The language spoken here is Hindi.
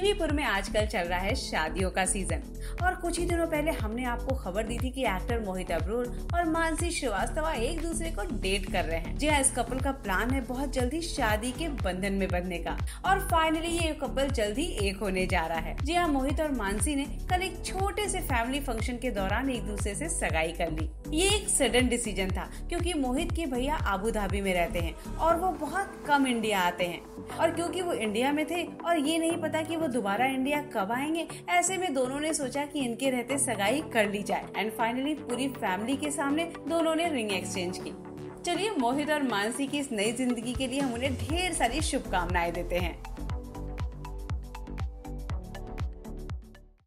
टीवीपुर में आजकल चल रहा है शादियों का सीजन और कुछ ही दिनों पहले हमने आपको खबर दी थी कि एक्टर मोहित अब्रॉल और मानसी श्रीवास्तव एक दूसरे को डेट कर रहे हैं। जी हाँ, इस कपल का प्लान है बहुत जल्दी शादी के बंधन में बंधने का और फाइनली ये कपल जल्दी एक होने जा रहा है। जी हाँ, मोहित और मानसी ने कल एक छोटे से फैमिली फंक्शन के दौरान एक दूसरे से सगाई कर ली। ये एक सडन डिसीजन था क्योंकि मोहित के भैया अबू धाबी में रहते हैं और वो बहुत कम इंडिया आते हैं, और क्योंकि वो इंडिया में थे और ये नहीं पता कि वो दोबारा इंडिया कब आएंगे, ऐसे में दोनों ने सोचा कि इनके रहते सगाई कर ली जाए। एंड फाइनली पूरी फैमिली के सामने दोनों ने रिंग एक्सचेंज की। चलिए मोहित और मानसी की इस नई जिंदगी के लिए हम उन्हें ढेर सारी शुभकामनाएं देते हैं।